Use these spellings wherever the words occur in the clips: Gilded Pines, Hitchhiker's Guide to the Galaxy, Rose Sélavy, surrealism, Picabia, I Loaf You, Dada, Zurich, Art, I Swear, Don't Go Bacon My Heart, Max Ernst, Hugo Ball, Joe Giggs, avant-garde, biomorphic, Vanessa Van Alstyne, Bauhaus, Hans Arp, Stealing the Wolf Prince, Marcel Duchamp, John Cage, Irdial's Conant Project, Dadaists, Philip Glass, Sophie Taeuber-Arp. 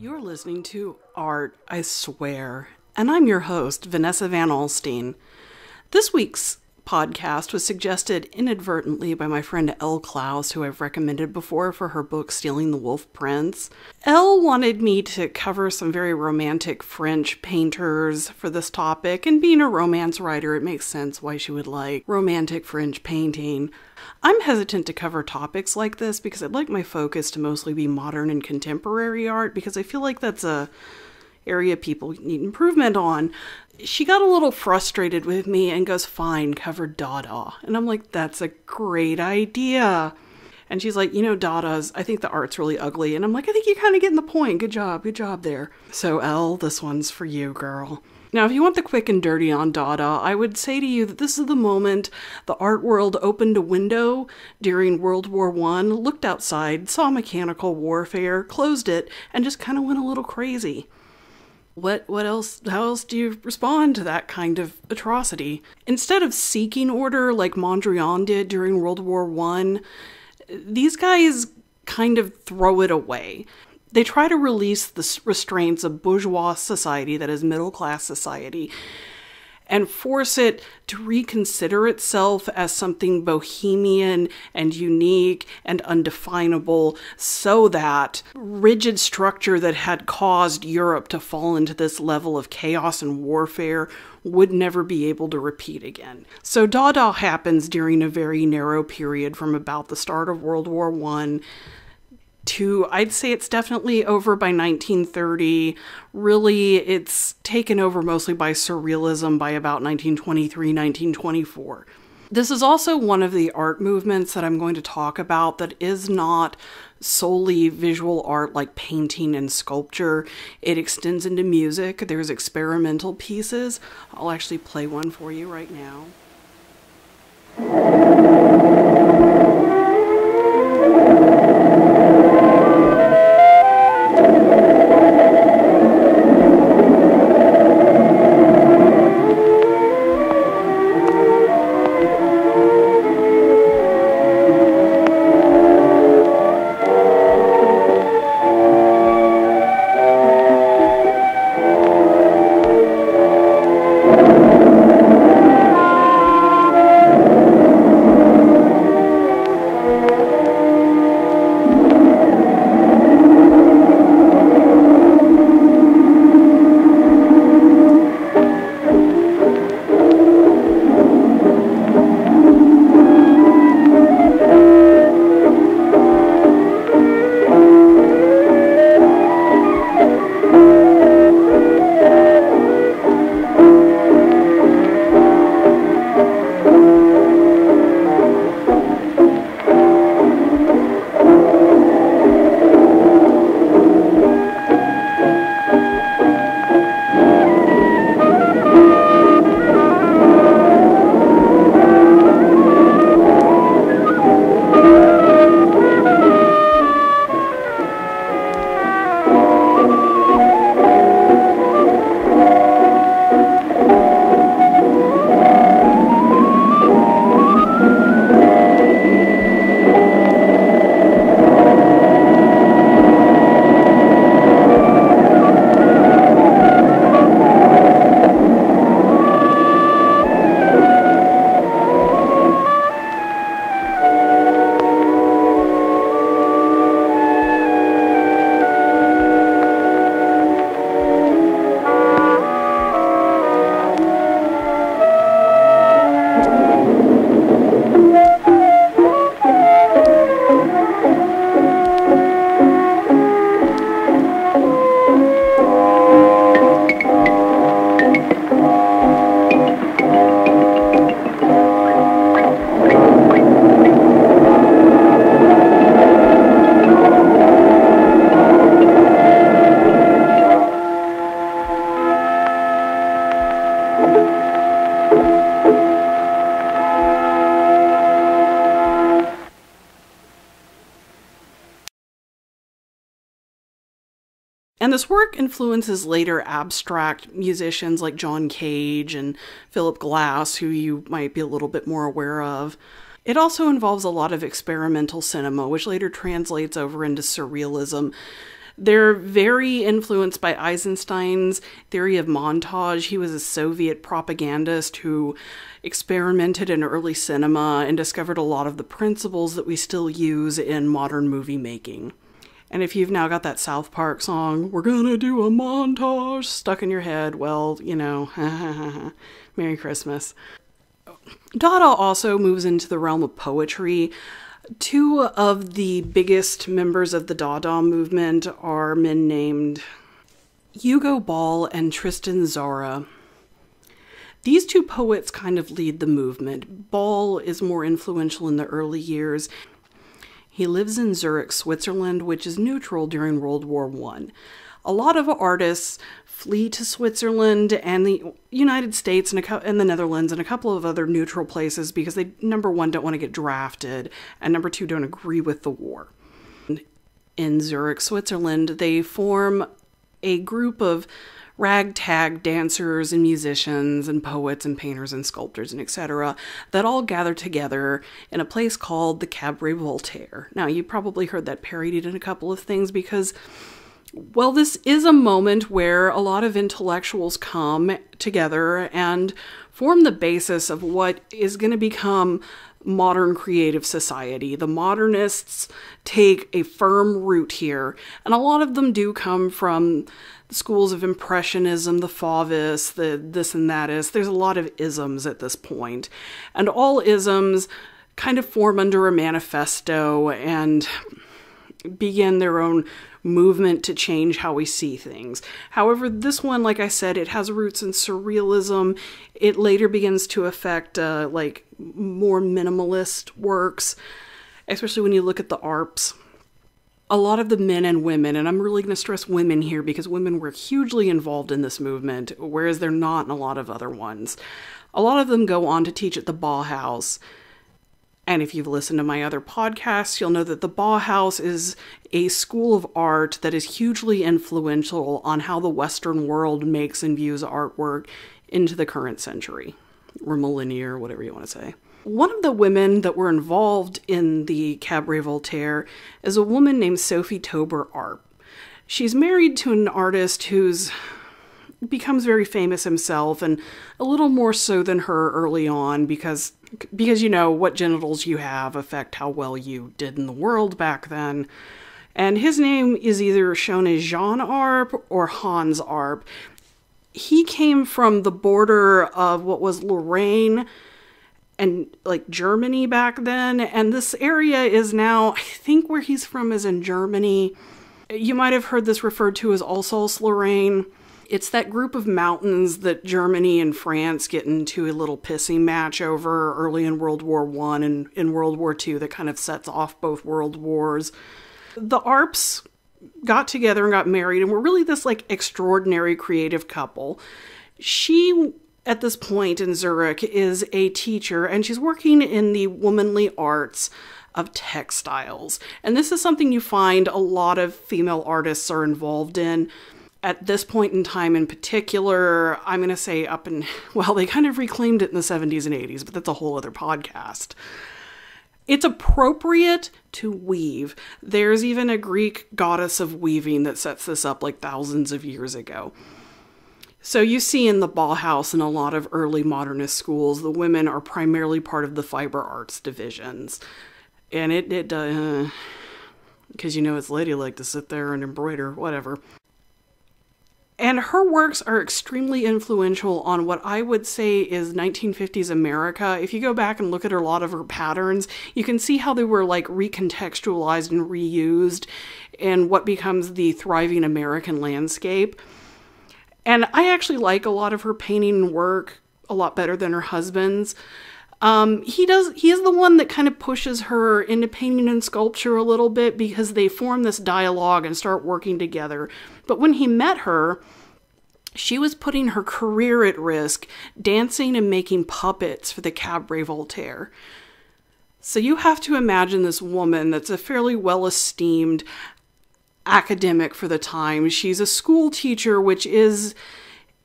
You're listening to Art, I Swear, and I'm your host, Vanessa Van Alstyne. This week's podcast was suggested inadvertently by my friend Elle Klaus, who I've recommended before for her book, Stealing the Wolf Prince. Elle wanted me to cover some very romantic French painters for this topic, and being a romance writer, it makes sense why she would like romantic French painting. I'm hesitant to cover topics like this because I'd like my focus to mostly be modern and contemporary art, because I feel like that's a area people need improvement on. She got a little frustrated with me and goes, fine, cover Dada. And I'm like, that's a great idea. And she's like, you know, Dada's, I think the art's really ugly. And I'm like, I think you're kind of getting the point. Good job there. So Elle, this one's for you, girl. Now, if you want the quick and dirty on Dada, I would say to you that this is the moment the art world opened a window during World War I, looked outside, saw mechanical warfare, closed it, and just kind of went a little crazy. What else? How else do you respond to that kind of atrocity? Instead of seeking order like Mondrian did during World War I, these guys kind of throw it away. They try to release the restraints of bourgeois society, that is middle-class society, and force it to reconsider itself as something bohemian and unique and undefinable, so that rigid structure that had caused Europe to fall into this level of chaos and warfare would never be able to repeat again. So Dada happens during a very narrow period from about the start of World War I to, I'd say it's definitely over by 1930. Really, it's taken over mostly by surrealism by about 1923, 1924. This is also one of the art movements that I'm going to talk about that is not solely visual art like painting and sculpture. It extends into music. There's experimental pieces. I'll actually play one for you right now. This work influences later abstract musicians like John Cage and Philip Glass, who you might be a little bit more aware of. It also involves a lot of experimental cinema, which later translates over into surrealism. They're very influenced by Eisenstein's theory of montage. He was a Soviet propagandist who experimented in early cinema and discovered a lot of the principles that we still use in modern movie making. And if you've now got that South Park song, "We're gonna do a montage," stuck in your head, well, you know, Merry Christmas. Dada also moves into the realm of poetry. Two of the biggest members of the Dada movement are men named Hugo Ball and Tristan Tzara. These two poets kind of lead the movement. Ball is more influential in the early years. He lives in Zurich, Switzerland, which is neutral during World War I. A lot of artists flee to Switzerland and the United States and the Netherlands and a couple of other neutral places because they, number one, don't want to get drafted, and number two, don't agree with the war. In Zurich, Switzerland, they form a group of ragtag dancers and musicians and poets and painters and sculptors and etc. that all gather together in a place called the Cabaret Voltaire. Now, you probably heard that parodied in a couple of things because, well, this is a moment where a lot of intellectuals come together and form the basis of what is going to become modern creative society. The modernists take a firm root here, and a lot of them do come from the schools of Impressionism, the Fauvists, the this and that is. There's a lot of isms at this point, and all isms kind of form under a manifesto and begin their own movement to change how we see things. However, this one, like I said, it has roots in surrealism. It later begins to affect like more minimalist works, especially when you look at the ARPs. A lot of the men and women, and I'm really going to stress women here because women were hugely involved in this movement, whereas they're not in a lot of other ones. A lot of them go on to teach at the Bauhaus. And if you've listened to my other podcasts, you'll know that the Bauhaus is a school of art that is hugely influential on how the Western world makes and views artwork into the current century, or millennia, whatever you want to say. One of the women that were involved in the Cabaret Voltaire is a woman named Sophie Taeuber-Arp. She's married to an artist who's becomes very famous himself, and a little more so than her early on because you know, what genitals you have affect how well you did in the world back then. And his name is either shown as Jean Arp or Hans Arp. He came from the border of what was Lorraine and like Germany back then, and this area is now, I think where he's from is in Germany. You might have heard this referred to as Alsace-Lorraine. It's that group of mountains that Germany and France get into a little pissing match over early in World War I and in World War II that kind of sets off both world wars. The Arps got together and got married and were really this like extraordinary creative couple. She, at this point in Zurich, is a teacher and she's working in the womanly arts of textiles. And this is something you find a lot of female artists are involved in. At this point in time in particular, I'm going to say up and, well, they kind of reclaimed it in the 70s and 80s, but that's a whole other podcast. It's appropriate to weave. There's even a Greek goddess of weaving that sets this up like thousands of years ago. So you see in the Bauhaus and a lot of early modernist schools, the women are primarily part of the fiber arts divisions. And it does, because you know it's ladylike to sit there and embroider, whatever. And her works are extremely influential on what I would say is 1950s America. If you go back and look at a lot of her patterns, you can see how they were like recontextualized and reused in what becomes the thriving American landscape. And I actually like a lot of her painting and work a lot better than her husband's. He is the one that kind of pushes her into painting and sculpture a little bit because they form this dialogue and start working together. But when he met her, she was putting her career at risk, dancing and making puppets for the Cabaret Voltaire. So you have to imagine this woman that's a fairly well-esteemed academic for the time. She's a school teacher, which is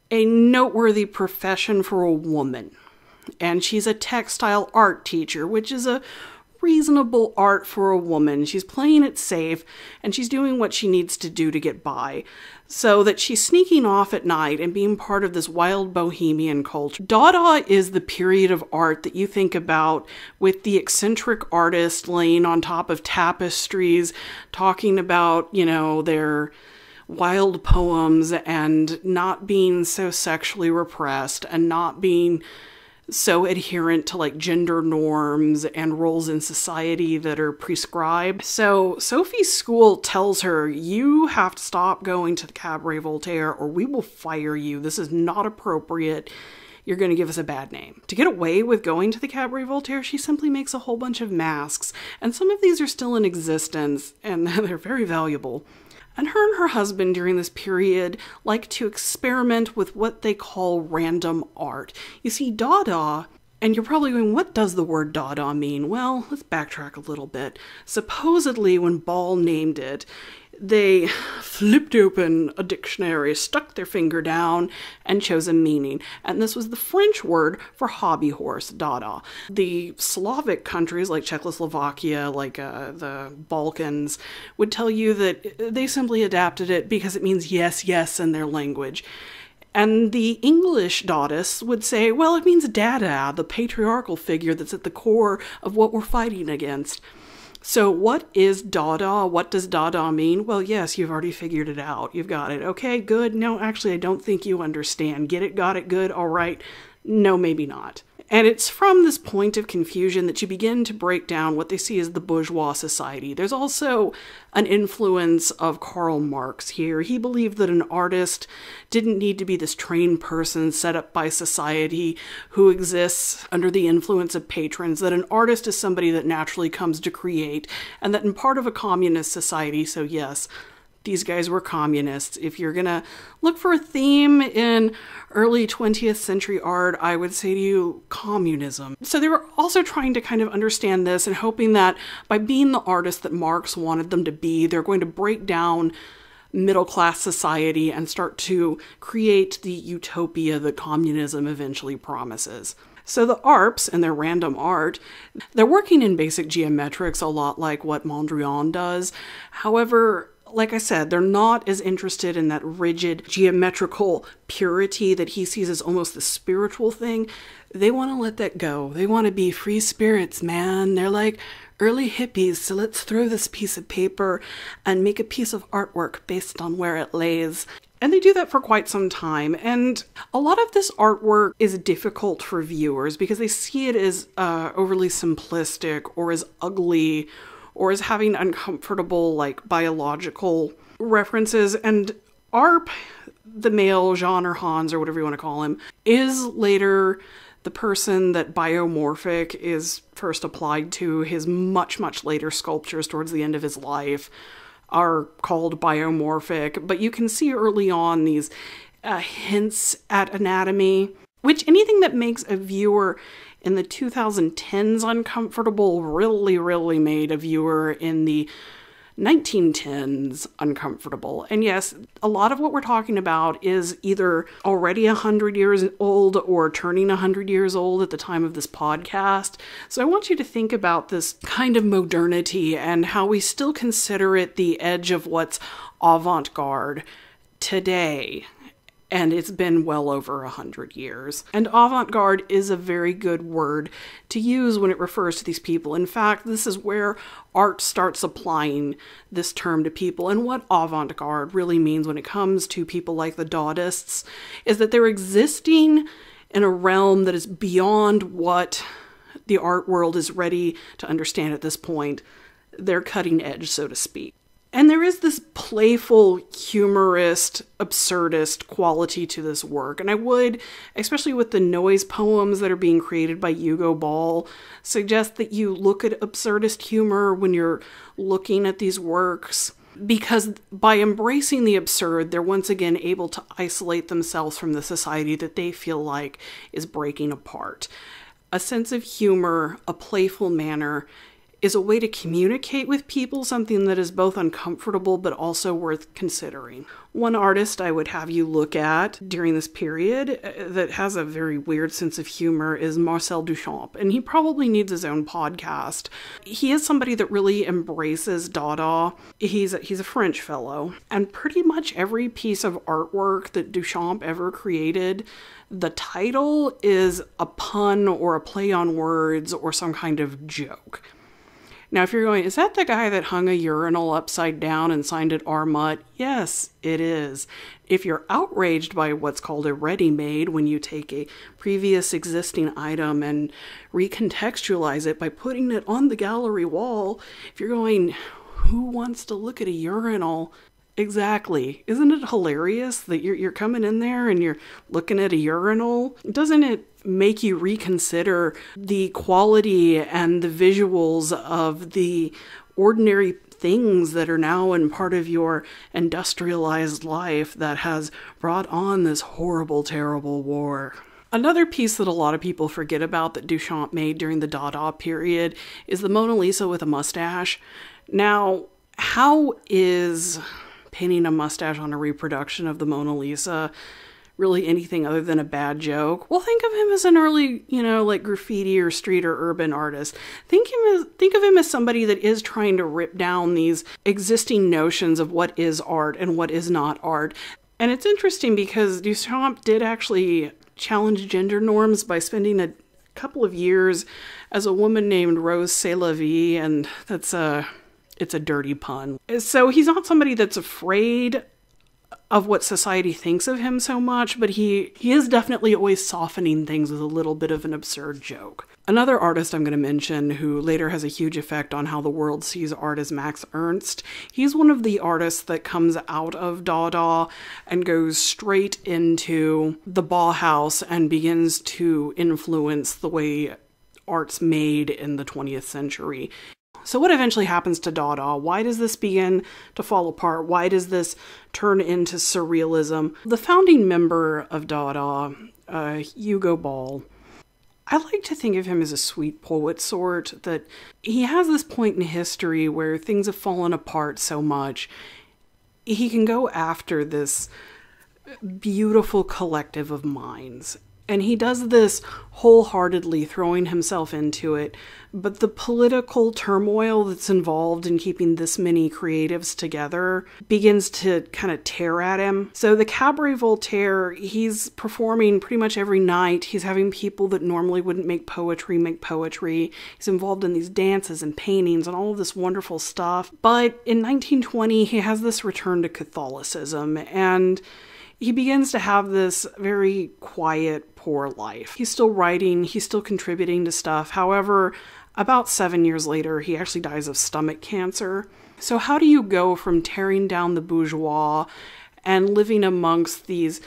a noteworthy profession for a woman. And she's a textile art teacher, which is a reasonable art for a woman. She's playing it safe, and she's doing what she needs to do to get by. So that she's sneaking off at night and being part of this wild bohemian culture. Dada is the period of art that you think about with the eccentric artist laying on top of tapestries, talking about, you know, their wild poems and not being so sexually repressed and not being so adherent to like gender norms and roles in society that are prescribed. So Sophie's school tells her, you have to stop going to the Cabaret Voltaire or we will fire you. This is not appropriate. You're going to give us a bad name. To get away with going to the Cabaret Voltaire, she simply makes a whole bunch of masks. And some of these are still in existence and they're very valuable. And her husband during this period like to experiment with what they call random art. You see, Dada, and you're probably going, what does the word Dada mean? Well, let's backtrack a little bit. Supposedly when Ball named it, they flipped open a dictionary, stuck their finger down, and chose a meaning. And this was the French word for hobby horse, Dada. The Slavic countries like Czechoslovakia, like the Balkans, would tell you that they simply adapted it because it means yes, yes in their language. And the English Dadaists would say, well, it means Dada, the patriarchal figure that's at the core of what we're fighting against. So what is Dada? What does Dada mean? Well, yes, you've already figured it out. You've got it. Okay, good. No, actually, I don't think you understand. Get it, got it, good, all right. No, maybe not. And it's from this point of confusion that you begin to break down what they see as the bourgeois society. There's also an influence of Karl Marx here. He believed that an artist didn't need to be this trained person set up by society who exists under the influence of patrons, that an artist is somebody that naturally comes to create, and that in part of a communist society, so yes, these guys were communists. If you're gonna look for a theme in early 20th century art, I would say to you, communism. So they were also trying to kind of understand this and hoping that by being the artist that Marx wanted them to be, they're going to break down middle-class society and start to create the utopia that communism eventually promises. So the Arps and their random art, they're working in basic geometrics a lot like what Mondrian does. However, like I said, they're not as interested in that rigid geometrical purity that he sees as almost the spiritual thing. They want to let that go. They want to be free spirits, man. They're like early hippies, so let's throw this piece of paper and make a piece of artwork based on where it lays. And they do that for quite some time. And a lot of this artwork is difficult for viewers because they see it as overly simplistic or as ugly or as having uncomfortable, like, biological references. And Arp, the male genre Hans, or whatever you want to call him, is later the person that biomorphic is first applied to. His much, much later sculptures towards the end of his life are called biomorphic. But you can see early on these hints at anatomy, which anything that makes a viewer in the 2010s uncomfortable really made a viewer in the 1910s uncomfortable. And yes, a lot of what we're talking about is either already 100 years old or turning 100 years old at the time of this podcast. So I want you to think about this kind of modernity and how we still consider it the edge of what's avant-garde today. And it's been well over 100 years. And avant-garde is a very good word to use when it refers to these people. In fact, this is where art starts applying this term to people. And what avant-garde really means when it comes to people like the Dadaists is that they're existing in a realm that is beyond what the art world is ready to understand at this point. They're cutting edge, so to speak. And there is this playful, humorist, absurdist quality to this work. And I would, especially with the noise poems that are being created by Hugo Ball, suggest that you look at absurdist humor when you're looking at these works, because by embracing the absurd, they're once again able to isolate themselves from the society that they feel like is breaking apart. A sense of humor, a playful manner, is a way to communicate with people, something that is both uncomfortable but also worth considering. One artist I would have you look at during this period that has a very weird sense of humor is Marcel Duchamp, and he probably needs his own podcast. He is somebody that really embraces Dada. He's a French fellow, and pretty much every piece of artwork that Duchamp ever created, the title is a pun or a play on words or some kind of joke. Now, if you're going, is that the guy that hung a urinal upside down and signed it R. Mutt? Yes, it is. If you're outraged by what's called a ready-made, when you take a previous existing item and recontextualize it by putting it on the gallery wall, if you're going, who wants to look at a urinal? Exactly. Isn't it hilarious that you're coming in there and you're looking at a urinal? Doesn't it make you reconsider the quality and the visuals of the ordinary things that are now in part of your industrialized life that has brought on this horrible, terrible war? Another piece that a lot of people forget about that Duchamp made during the Dada period is the Mona Lisa with a mustache. Now, how is pinning a mustache on a reproduction of the Mona Lisa really anything other than a bad joke? Well, think of him as an early, like graffiti or street or urban artist. Think of him as somebody that is trying to rip down these existing notions of what is art and what is not art. And it's interesting because Duchamp did actually challenge gender norms by spending a couple of years as a woman named Rose Sélavy, and that's it's a dirty pun. So he's not somebody that's afraid of what society thinks of him so much, but he is definitely always softening things with a little bit of an absurd joke. Another artist I'm going to mention who later has a huge effect on how the world sees art is Max Ernst. He's one of the artists that comes out of Dada and goes straight into the Bauhaus and begins to influence the way art's made in the 20th century. So what eventually happens to Dada? Why does this begin to fall apart? Why does this turn into surrealism? The founding member of Dada, Hugo Ball, I like to think of him as a sweet poet sort, that he has this point in history where things have fallen apart so much. He can go after this beautiful collective of minds. And he does this wholeheartedly, throwing himself into it. But the political turmoil that's involved in keeping this many creatives together begins to kind of tear at him. So the Cabaret Voltaire, he's performing pretty much every night. He's having people that normally wouldn't make poetry. He's involved in these dances and paintings and all of this wonderful stuff. But in 1920, he has this return to Catholicism, and he begins to have this very quiet, poor life. He's still writing, he's still contributing to stuff. However, about 7 years later, he actually dies of stomach cancer. So how do you go from tearing down the bourgeois and living amongst these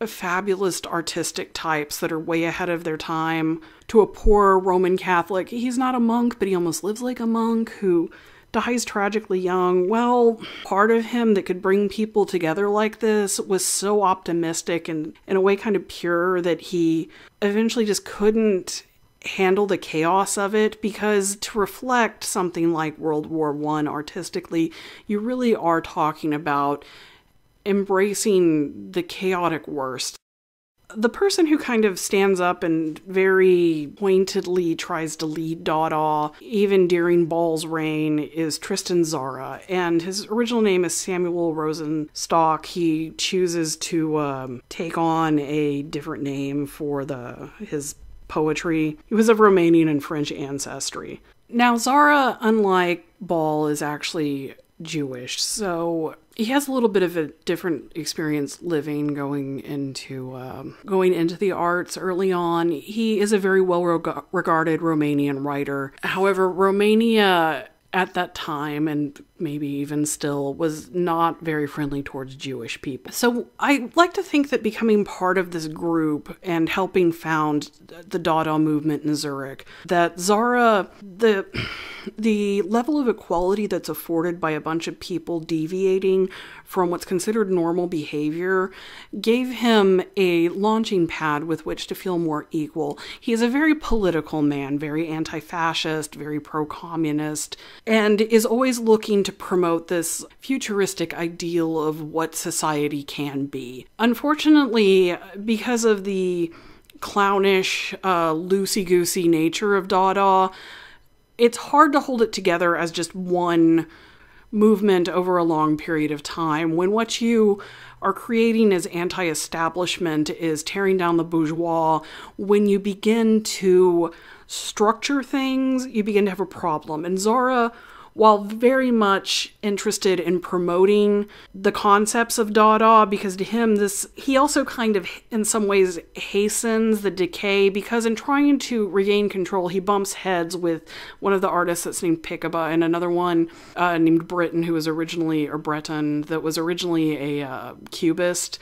fabulous artistic types that are way ahead of their time to a poor Roman Catholic? He's not a monk, but he almost lives like a monk who dies tragically young. Well, part of him that could bring people together like this was so optimistic and in a way kind of pure that he eventually just couldn't handle the chaos of it, because to reflect something like World War I artistically, you really are talking about embracing the chaotic worst. The person who kind of stands up and very pointedly tries to lead Dada, even during Ball's reign, is Tristan Tzara. And his original name is Samuel Rosenstock. He chooses to take on a different name for his poetry. He was of Romanian and French ancestry. Now, Tzara, unlike Ball, is actually Jewish, so he has a little bit of a different experience living, going into the arts early on. He is a very well-regarded Romanian writer. However, Romania at that time, and maybe even still, was not very friendly towards Jewish people. So I like to think that becoming part of this group and helping found the Dada movement in Zurich, that Tzara, the level of equality that's afforded by a bunch of people deviating from what's considered normal behavior, gave him a launching pad with which to feel more equal. He is a very political man, very anti-fascist, very pro-communist, and is always looking to promote this futuristic ideal of what society can be. Unfortunately, because of the clownish, loosey-goosey nature of Dada, it's hard to hold it together as just one movement over a long period of time when what you are creating as anti-establishment is tearing down the bourgeois. When you begin to structure things, you begin to have a problem. And Tzara, while very much interested in promoting the concepts of Dada, because to him he also kind of in some ways hastens the decay, because in trying to regain control, he bumps heads with one of the artists that's named Picabia and another one named Breton, who was originally, or Breton, that was originally a cubist.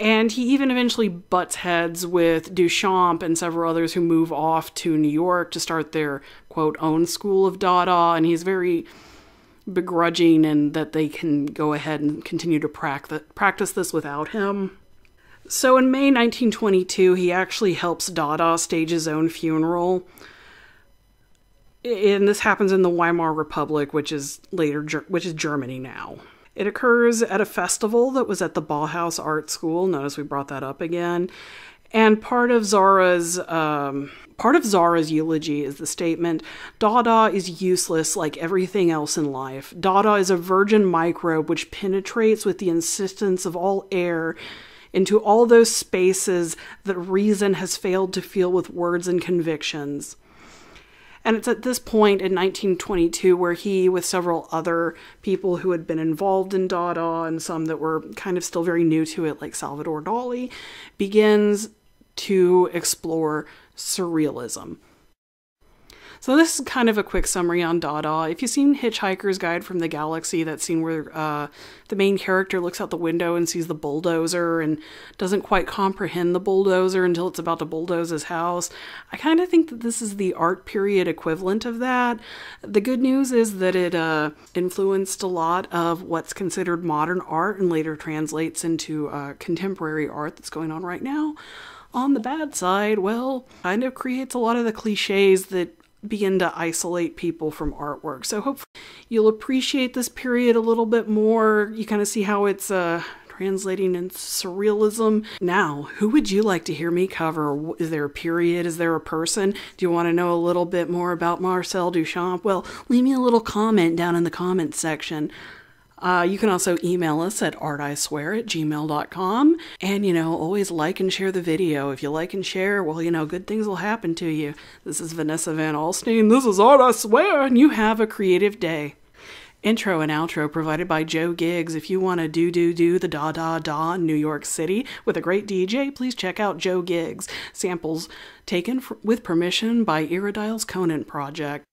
And he even eventually butts heads with Duchamp and several others who move off to New York to start their, quote, own school of Dada. And he's very begrudging in that they can go ahead and continue to practice this without him. So in May 1922, he actually helps Dada stage his own funeral. And this happens in the Weimar Republic, which is Germany now. It occurs at a festival that was at the Bauhaus Art School. Notice we brought that up again. And part of Tzara's eulogy is the statement, "Dada is useless like everything else in life. Dada is a virgin microbe which penetrates with the insistence of all air into all those spaces that reason has failed to fill with words and convictions." And it's at this point in 1922 where he, with several other people who had been involved in Dada and some that were kind of still very new to it, like Salvador Dali, begins to explore surrealism. So this is kind of a quick summary on Dada. If you've seen Hitchhiker's Guide from the Galaxy, that scene where the main character looks out the window and sees the bulldozer and doesn't quite comprehend the bulldozer until it's about to bulldoze his house, I kind of think that this is the art period equivalent of that. The good news is that it influenced a lot of what's considered modern art and later translates into contemporary art that's going on right now. On the bad side, well, kind of creates a lot of the cliches that begin to isolate people from artwork. So hopefully you'll appreciate this period a little bit more. You kind of see how it's translating into surrealism. Now, who would you like to hear me cover? Is there a period? Is there a person? Do you want to know a little bit more about Marcel Duchamp? Well, leave me a little comment down in the comments section. You can also email us at artiswear@gmail.com. And, you know, always like and share the video. If you like and share, well, you know, good things will happen to you. This is Vanessa Van Alstyne. This is Art I Swear, and you have a creative day. Intro and outro provided by Joe Giggs. If you want to do the da-da-da in New York City with a great DJ, please check out Joe Giggs. Samples taken with permission by Irdial's Conant Project.